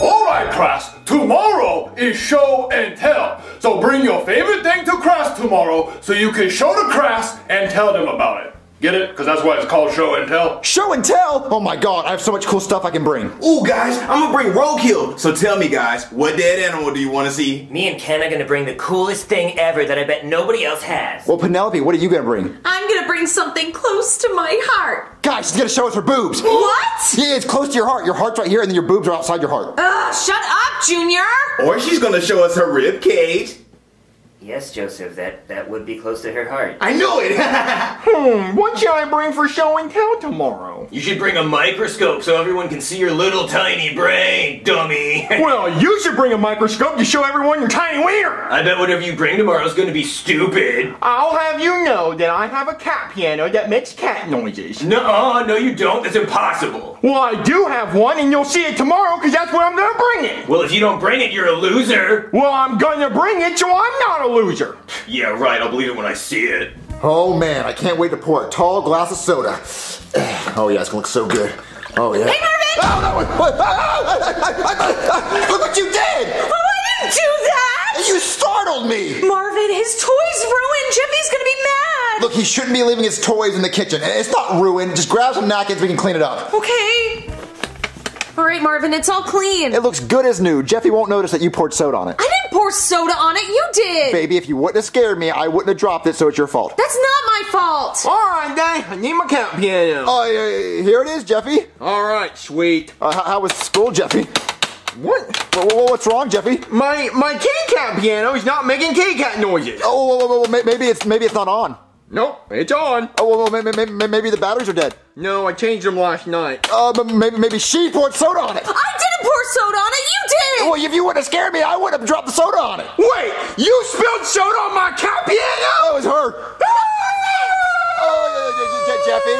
Alright class, tomorrow is show and tell. So bring your favorite thing to class tomorrow so you can show the class and tell them about it. Get it? Because that's why it's called show and tell. Show and tell? Oh my god, I have so much cool stuff I can bring. Ooh guys, I'm gonna bring roadkill. So tell me guys, what dead animal do you want to see? Me and Ken are gonna bring the coolest thing ever that I bet nobody else has. Well Penelope, what are you gonna bring? I'm gonna bring something close to my heart. Guys, she's gonna show us her boobs. What? Yeah, it's close to your heart. Your heart's right here and then your boobs are outside your heart. Ugh, shut up Junior! Or she's gonna show us her rib cage. Yes, Joseph, that would be close to her heart. I knew it! What should I bring for show and tell tomorrow? You should bring a microscope so everyone can see your little tiny brain, dummy. Well, you should bring a microscope to show everyone your tiny wiener. I bet whatever you bring tomorrow is going to be stupid. I'll have you know that I have a cat piano that makes cat noises. Nuh-uh, no you don't. That's impossible. Well, I do have one, and you'll see it tomorrow because that's when I'm going to bring it. Well, if you don't bring it, you're a loser. Well, I'm going to bring it, so I'm not a loser. Yeah, right. I'll believe it when I see it. Oh, man. I can't wait to pour a tall glass of soda. Oh, yeah. It's going to look so good. Oh, yeah. Hey, Marvin! Oh, no! Look what you did! Oh, I didn't do that! You startled me! Marvin, his toy's ruined. Jeffy's going to be mad. Look, he shouldn't be leaving his toys in the kitchen. It's not ruined. Just grab some napkins. We can clean it up. Okay. All right, Marvin. It's all clean. It looks good as new. Jeffy won't notice that you poured soda on it. I didn't pour soda on it. You did. Baby, if you wouldn't have scared me, I wouldn't have dropped it, so it's your fault. That's not my fault. All right, Dad. I need my cat piano. Oh, here it is, Jeffy. All right, sweet. How was school, Jeffy? What? What's wrong, Jeffy? My K-Cat piano is not making K-Cat noises. Oh, maybe it's not on. Nope, it's on. Oh, well, maybe the batteries are dead. No, I changed them last night. But maybe she poured soda on it. I didn't pour soda on it, you did! Well, if you wouldn't have scared me, I would have dropped the soda on it. Wait, you spilled soda on my cat piano? Oh, it was her. Jeffy,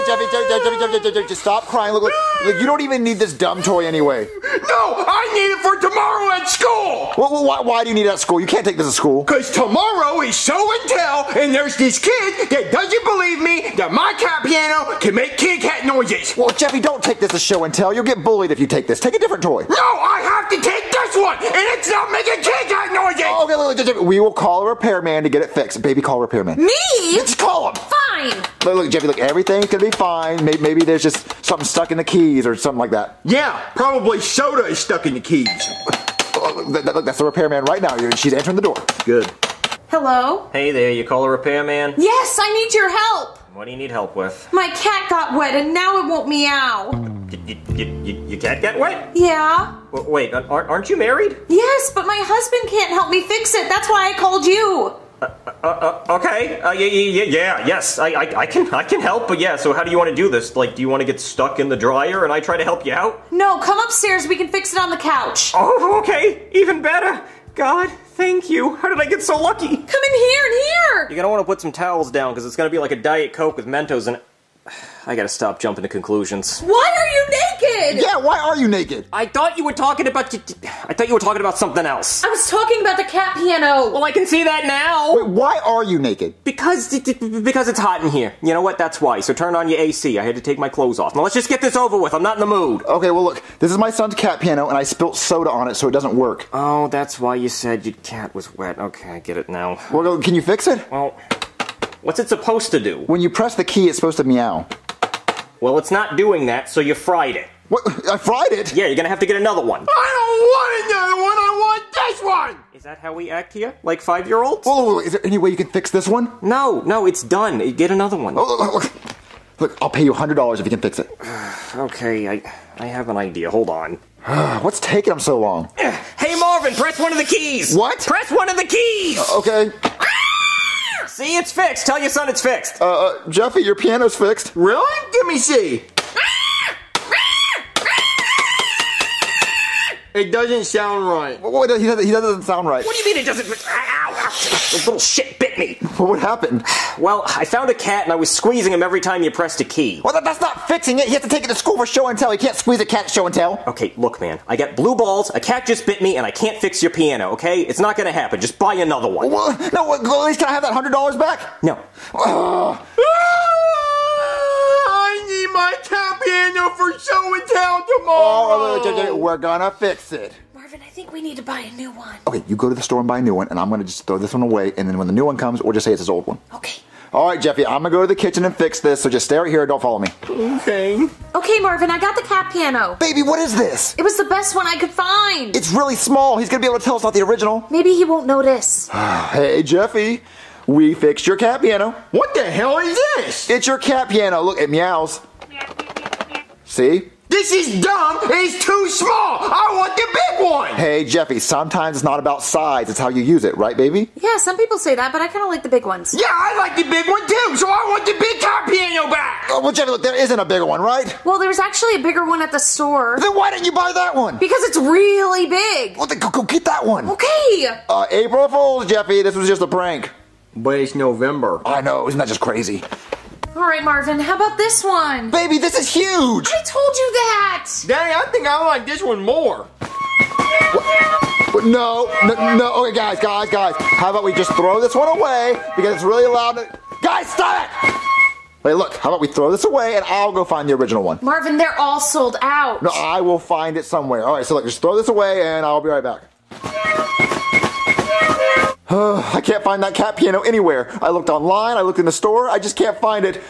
just stop crying. Look, you don't even need this dumb toy anyway. No, I need it for tomorrow at school. Well, why do you need it at school? You can't take this to school. Because tomorrow is show and tell, and there's this kid that doesn't believe me that my cat piano can make kitty cat noises. Well, Jeffy, don't take this to show and tell. You'll get bullied if you take this. Take a different toy. No, I have to take this one, and it's not making kitty cat noises. Oh, okay, look, we will call a repairman to get it fixed. Baby, call a repairman. Me? Let's call him. Fine. Look, Jeffy, look, everything's gonna be fine. Maybe there's just something stuck in the keys or something like that. Yeah, probably soda is stuck in the keys. Look, that's the repairman right now. She's entering the door. Good. Hello? Hey there, you call a repairman? Yes, I need your help. What do you need help with? My cat got wet and now it won't meow. Your cat got wet? Yeah. Wait, aren't you married? Yes, but my husband can't help me fix it. That's why I called you. Okay. Yes. I can help. But yeah. So how do you want to do this? Like, do you want to get stuck in the dryer and I try to help you out? No. Come upstairs. We can fix it on the couch. Oh, okay. Even better. God, thank you. How did I get so lucky? Come in here and here. You're gonna want to put some towels down because it's gonna be like a Diet Coke with Mentos in it. I gotta stop jumping to conclusions. Why are you naked? Yeah, why are you naked? I thought you were talking about something else. I was talking about the cat piano. Well, I can see that now. Wait, why are you naked? Because it's hot in here. You know what? That's why. So turn on your AC. I had to take my clothes off. Now let's just get this over with. I'm not in the mood. Okay, well look. This is my son's cat piano, and I spilt soda on it, so it doesn't work. Oh, that's why you said your cat was wet. Okay, I get it now. Well, can you fix it? Well, what's it supposed to do? When you press the key, it's supposed to meow. Well, it's not doing that, so you fried it. What? I fried it? Yeah, you're gonna have to get another one. I don't want another one, I want this one! Is that how we act here? Like 5-year-olds? Oh, is there any way you can fix this one? No, it's done. Get another one. Oh, look, I'll pay you $100 if you can fix it. Okay, I have an idea. Hold on. What's taking them so long? Hey, Marvin, press one of the keys! What? Press one of the keys! Okay. See, it's fixed. Tell your son it's fixed. Jeffy, your piano's fixed. Really? Give me C. It doesn't sound right. Well, he doesn't sound right. What do you mean it doesn't? Ow, little shit bit me. What happened? Well, I found a cat and I was squeezing him every time you pressed a key. Well, that's not fixing it. You have to take it to school for show and tell. You can't squeeze a cat show and tell. Okay, look, man. I got blue balls, a cat just bit me, and I can't fix your piano, okay? It's not going to happen. Just buy another one. Well, no, at least can I have that $100 back? No. I need my cat. piano for show and tell tomorrow. Oh, we're gonna fix it. Marvin, I think we need to buy a new one. Okay, you go to the store and buy a new one, and I'm gonna just throw this one away, and then when the new one comes, we'll just say it's his old one. Okay. All right, Jeffy, I'm gonna go to the kitchen and fix this, so just stay right here and don't follow me. Okay. Okay, Marvin, I got the cat piano. Baby, what is this? It was the best one I could find. It's really small. He's gonna be able to tell it's not the original. Maybe he won't notice. Hey, Jeffy, we fixed your cat piano. What the hell is this? It's your cat piano. Look, it meows. See? This is dumb. It's too small. I want the big one. Hey, Jeffy, sometimes it's not about size. It's how you use it, right, baby? Yeah, some people say that, but I kind of like the big ones. Yeah, I like the big one, too, so I want the big cat piano back. Oh, well, Jeffy, look, there isn't a bigger one, right? Well, there's actually a bigger one at the store. Then why didn't you buy that one? Because it's really big. Well, then go get that one. Okay. April Fools, Jeffy. This was just a prank. But it's November. I know. Isn't that just crazy? All right, Marvin, how about this one? Baby, this is huge! I told you that! Daddy, I think I like this one more. What? No. Okay, guys. How about we just throw this one away because it's really loud. Guys, stop it! Wait, look, how about we throw this away and I'll go find the original one. Marvin, they're all sold out. No, I will find it somewhere. All right, so look, just throw this away and I'll be right back. I can't find that cat piano anywhere. I looked online, I looked in the store, I just can't find it.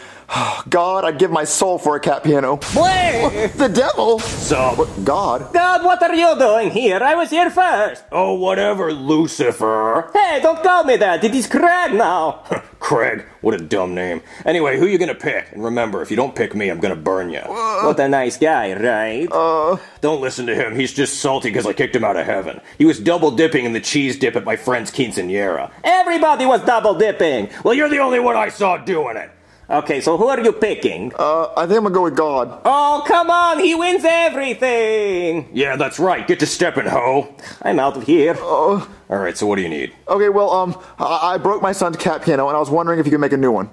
God, I'd give my soul for a cat piano. Wait! The devil? So, God? God, what are you doing here? I was here first. Oh, whatever, Lucifer. Hey, don't call me that. It is Craig now. Craig, what a dumb name. Anyway, who you gonna pick? And remember, if you don't pick me, I'm gonna burn you. What a nice guy, right? Don't listen to him. He's just salty because I kicked him out of heaven. He was double dipping in the cheese dip at my friend's quinceañera. Everybody was double dipping. Well, you're the only one I saw doing it. Okay, so who are you picking? I think I'm gonna go with God. Oh, come on, he wins everything! Yeah, that's right, get to stepping, ho! I'm out of here. Alright, so what do you need? Okay, well, I broke my son's cat piano, and I was wondering if you could make a new one.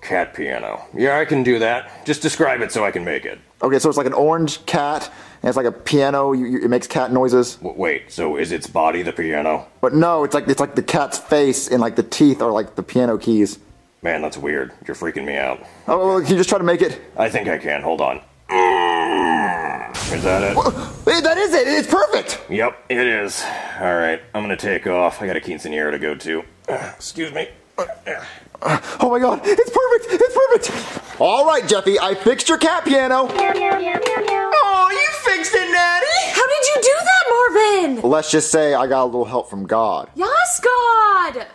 Cat piano. Yeah, I can do that. Just describe it so I can make it. Okay, so it's like an orange cat, and it's like a piano. It makes cat noises. Wait, so is its body the piano? But no, it's like the cat's face, and like the teeth are like the piano keys. Man, that's weird. You're freaking me out. Oh, can you just try to make it? I think I can. Hold on. Is that it? Well, that is it. It's perfect. Yep, it is. All right, I'm going to take off. I got a quinceañera to go to. Excuse me. Oh, my God. It's perfect. It's perfect. All right, Jeffy, I fixed your cat piano. Oh, you fixed it, Natty. How did you do that, Marvin? Let's just say I got a little help from God. Yes, God.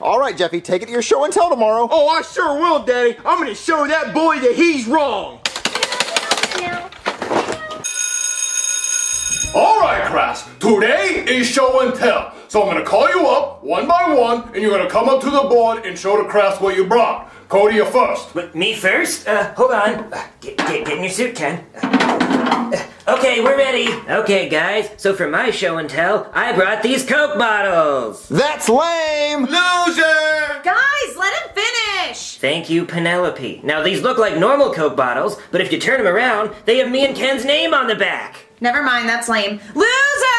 All right, Jeffy, take it to your show and tell tomorrow. Oh, I sure will, Daddy. I'm going to show that boy that he's wrong. All right, class. Today is show and tell. So I'm going to call you up one by one, and you're going to come up to the board and show the class what you brought. Cody, you're first. But me first? Hold on. Get in your suit, Ken. Okay, we're ready. Okay, guys, so for my show and tell, I brought these Coke bottles. That's lame. Loser! Guys, let him finish. Thank you, Penelope. Now, these look like normal Coke bottles, but if you turn them around, they have me and Ken's name on the back. Never mind, that's lame. Loser!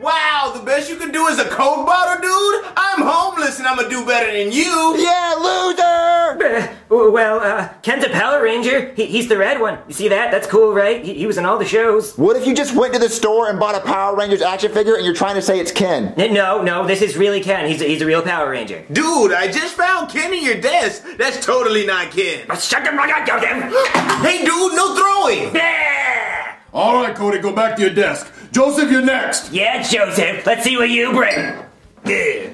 Wow, the best you can do is a Coke bottle, dude? I'm homeless and I'm gonna do better than you. Yeah, loser! Well, Ken's a Power Ranger. He's the red one. You see that? That's cool, right? He was in all the shows. What if you just went to the store and bought a Power Rangers action figure and you're trying to say it's Ken? No, this is really Ken. He's a real Power Ranger. Dude, I just found Ken in your desk. That's totally not Ken. Hey, dude, no throwing. All right, Cody, go back to your desk. Joseph, you're next. Yeah, Joseph. Let's see what you bring. Yeah.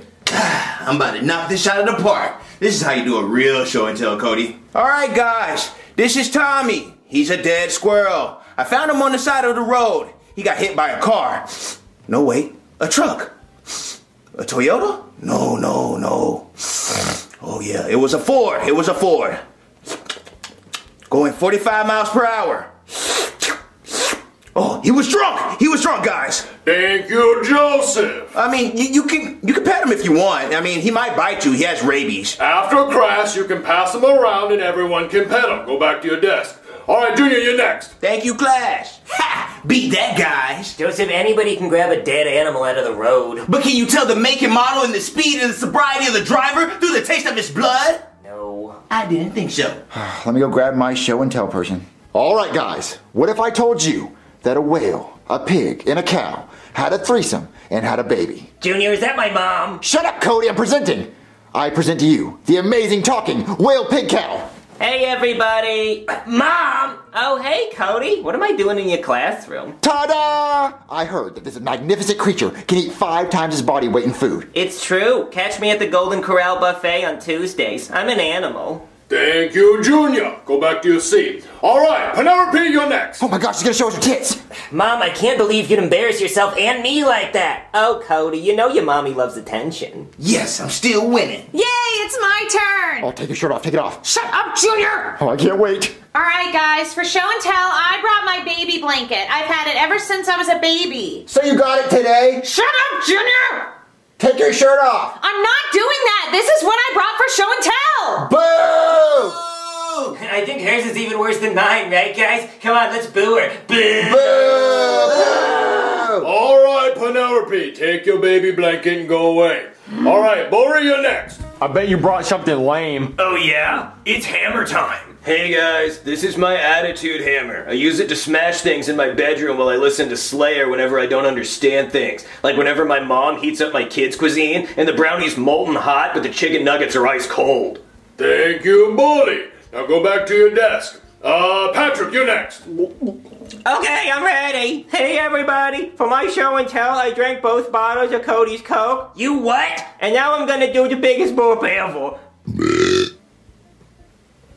I'm about to knock this out of the park. This is how you do a real show and tell, Cody. All right, guys. This is Tommy. He's a dead squirrel. I found him on the side of the road. He got hit by a car. No, wait. A truck. A Toyota? No. Oh, yeah. It was a Ford. Going 45 miles per hour. Oh, he was drunk! Guys! Thank you, Joseph! I mean, you can pet him if you want. I mean, he might bite you. He has rabies. After a crash, you can pass him around and everyone can pet him. Go back to your desk. All right, Junior, you're next. Thank you, Clash. Ha! Beat that, guys! Joseph, anybody can grab a dead animal out of the road. But can you tell the make and model and the speed and the sobriety of the driver through the taste of his blood? No. I didn't think so. Let me go grab my show and tell person. All right, guys, what if I told you that a whale, a pig, and a cow had a threesome and had a baby? Junior, is that my mom? Shut up, Cody, I'm presenting. I present to you the amazing talking whale pig cow. Hey, everybody. Mom! Oh, hey, Cody. What am I doing in your classroom? Ta-da! I heard that this magnificent creature can eat 5 times his body weight in food. It's true. Catch me at the Golden Corral buffet on Tuesdays. I'm an animal. Thank you, Junior. Go back to your seat. All right, Penelope, you're next. Oh, my gosh, she's going to show us her tits. Mom, I can't believe you'd embarrass yourself and me like that. Oh, Cody, you know your mommy loves attention. Yes, I'm still winning. Yay! It's my turn! Oh, take your shirt off, take it off. Shut up, Junior! Oh, I can't wait. Alright guys, for show and tell, I brought my baby blanket. I've had it ever since I was a baby. So you got it today? Shut up, Junior! Take your shirt off. I'm not doing that! This is what I brought for show and tell! Boo! I think hers is even worse than mine, right guys? Come on, let's boo her. Boo! Boo! Boo! Alright, Penelope, take your baby blanket and go away. Alright, Bora, you're next. I bet you brought something lame. Oh yeah? It's hammer time. Hey guys, this is my attitude hammer. I use it to smash things in my bedroom while I listen to Slayer whenever I don't understand things. Like whenever my mom heats up my kids' cuisine and the brownies molten hot but the chicken nuggets are ice cold. Thank you, Bully. Now go back to your desk. Patrick, you're next. Okay, I'm ready. Hey, everybody. For my show and tell, I drank both bottles of Cody's Coke. You what? And now I'm going to do the biggest burp ever.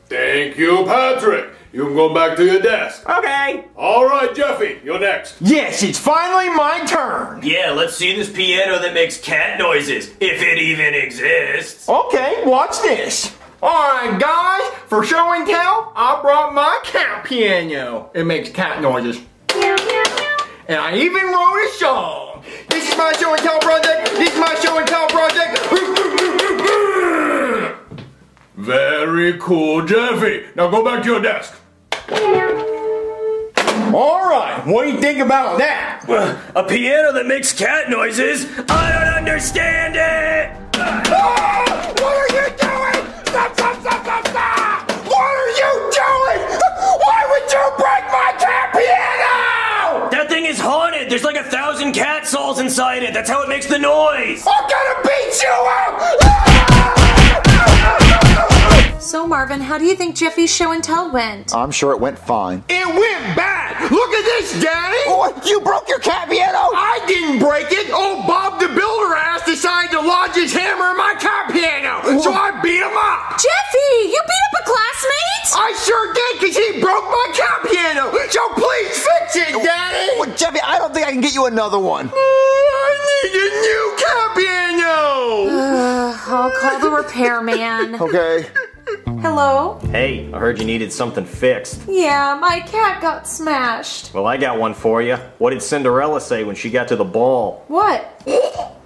Thank you, Patrick. You can go back to your desk. Okay. All right, Jeffy, you're next. Yes, it's finally my turn. Yeah, let's see this piano that makes cat noises, if it even exists. Okay, watch this. Alright guys, for show and tell, I brought my cat piano. It makes cat noises. And I even wrote a song. This is my show and tell project. This is my show and tell project. Very cool, Jeffy. Now go back to your desk. Alright, what do you think about that? A piano that makes cat noises? I don't understand it! Ah, what are you doing? Stop, stop, stop, stop, stop! What are you doing? Why would you break my cat piano? That thing is haunted. There's like 1,000 cat souls inside it. That's how it makes the noise. I'm gonna beat you up! So Marvin, how do you think Jeffy's show and tell went? I'm sure it went fine. It went bad! Look at this, Daddy! Oh, you broke your cat piano! I didn't break it! Oh, Bob the Builder ass decided to lodge his hammer in my cat piano! Whoa. So I beat him up! Jeffy, you beat up a classmate? I sure did, because he broke my cat piano. So please fix it, Daddy. Well, Jeffy, I don't think I can get you another one. I need a new cat piano. I'll call the repairman. Okay. Hello? Hey, I heard you needed something fixed. Yeah, my cat got smashed. Well, I got one for you. What did Cinderella say when she got to the ball? What?